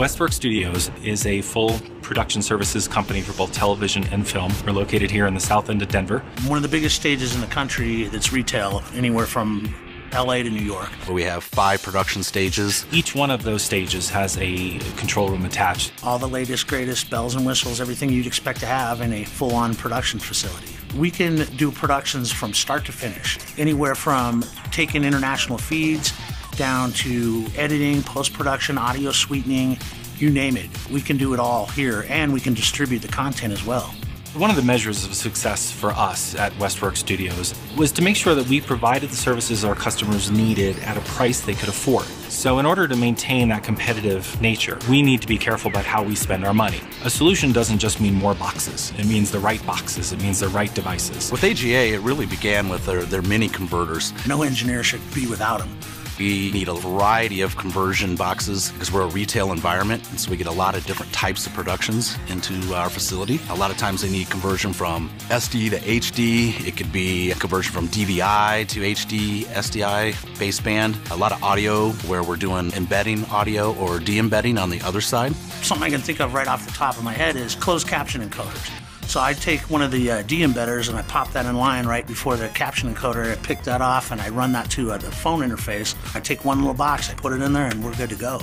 WestWorks Studios is a full production services company for both television and film. We're located here in the south end of Denver. One of the biggest stages in the country that's retail, anywhere from LA to New York. We have 5 production stages. Each one of those stages has a control room attached. All the latest, greatest bells and whistles, everything you'd expect to have in a full-on production facility. We can do productions from start to finish, anywhere from taking international feeds down to editing, post-production, audio sweetening, you name it. We can do it all here, and we can distribute the content as well. One of the measures of success for us at WestWorks Studios was to make sure that we provided the services our customers needed at a price they could afford. So in order to maintain that competitive nature, we need to be careful about how we spend our money. A solution doesn't just mean more boxes. It means the right boxes. It means the right devices. With AGA, it really began with their mini-converters. No engineer should be without them. We need a variety of conversion boxes because we're a retail environment, and so we get a lot of different types of productions into our facility. A lot of times they need conversion from SD to HD. It could be a conversion from DVI to HD, SDI, baseband. A lot of audio where we're doing embedding audio or de-embedding on the other side. Something I can think of right off the top of my head is closed caption encoders. So I take one of the de-embedders and I pop that in line right before the caption encoder. I pick that off and I run that to the phone interface. I take one little box, I put it in there, and we're good to go.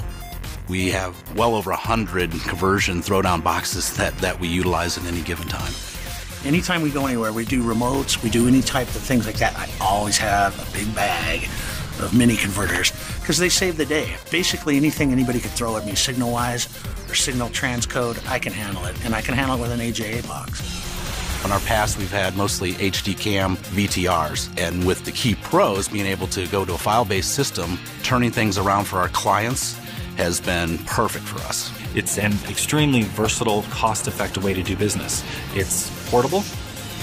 We have well over 100 conversion throwdown boxes that we utilize at any given time. Anytime we go anywhere, we do remotes, we do any type of things like that. I always have a big bag of mini-converters because they save the day. Basically anything anybody could throw at me signal-wise or signal transcode, I can handle it, and I can handle it with an AJA box. In our past, we've had mostly HD cam VTRs, and with the Ki Pros being able to go to a file-based system, turning things around for our clients has been perfect for us. It's an extremely versatile, cost-effective way to do business. It's portable,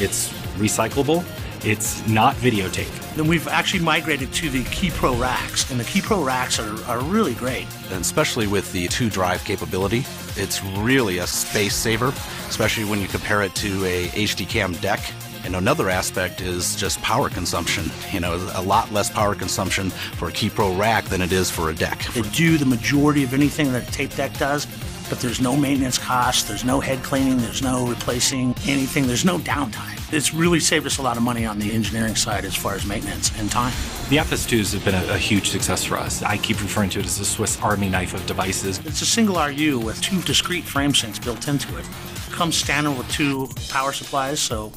it's recyclable, it's not videotape. Then we've actually migrated to the Ki Pro racks, and the Ki Pro racks are really great. And especially with the 2-drive capability, it's really a space saver, especially when you compare it to a HD cam deck. And another aspect is just power consumption. You know, a lot less power consumption for a Ki Pro rack than it is for a deck. They do the majority of anything that a tape deck does, but there's no maintenance costs, there's no head cleaning, there's no replacing anything, there's no downtime. It's really saved us a lot of money on the engineering side as far as maintenance and time. The FS2s have been a huge success for us. I keep referring to it as the Swiss Army knife of devices. It's a single RU with 2 discrete frame syncs built into it. It comes standard with 2 power supplies, so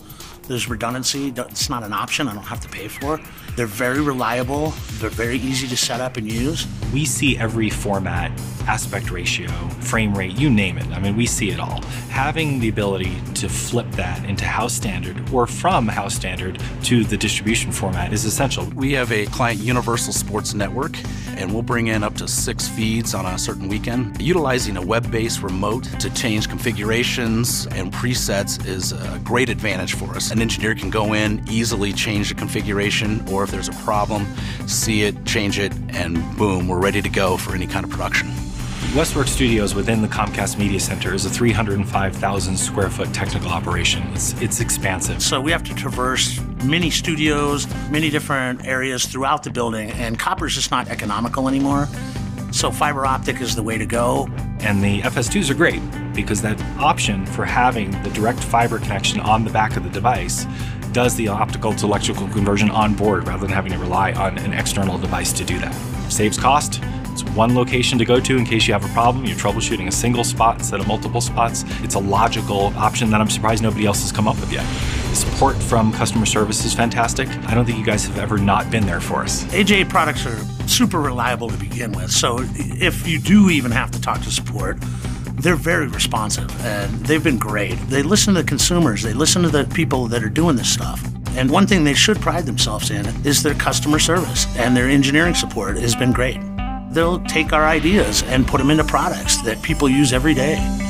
there's redundancy. It's not an option. I don't have to pay for it. They're very reliable. They're very easy to set up and use. We see every format, aspect ratio, frame rate, you name it. I mean, we see it all. Having the ability to flip that into house standard or from house standard to the distribution format is essential. We have a client, Universal Sports Network, and we'll bring in up to 6 feeds on a certain weekend. Utilizing a web-based remote to change configurations and presets is a great advantage for us. An engineer can go in, easily change the configuration, or if there's a problem, see it, change it, and boom, we're ready to go for any kind of production. WestWorks Studios within the Comcast Media Center is a 305,000 square foot technical operation. It's expansive. So we have to traverse many studios, many different areas throughout the building, and copper's just not economical anymore. So fiber optic is the way to go. And the FS2s are great because that option for having the direct fiber connection on the back of the device does the optical to electrical conversion on board rather than having to rely on an external device to do that. Saves cost. It's one location to go to in case you have a problem. You're troubleshooting a single spot instead of multiple spots. It's a logical option that I'm surprised nobody else has come up with yet. The support from customer service is fantastic. I don't think you guys have ever not been there for us. AJA products are super reliable to begin with, so if you do even have to talk to support, they're very responsive, and they've been great. They listen to the consumers. They listen to the people that are doing this stuff. And one thing they should pride themselves in is their customer service, and their engineering support has been great. They'll take our ideas and put them into products that people use every day.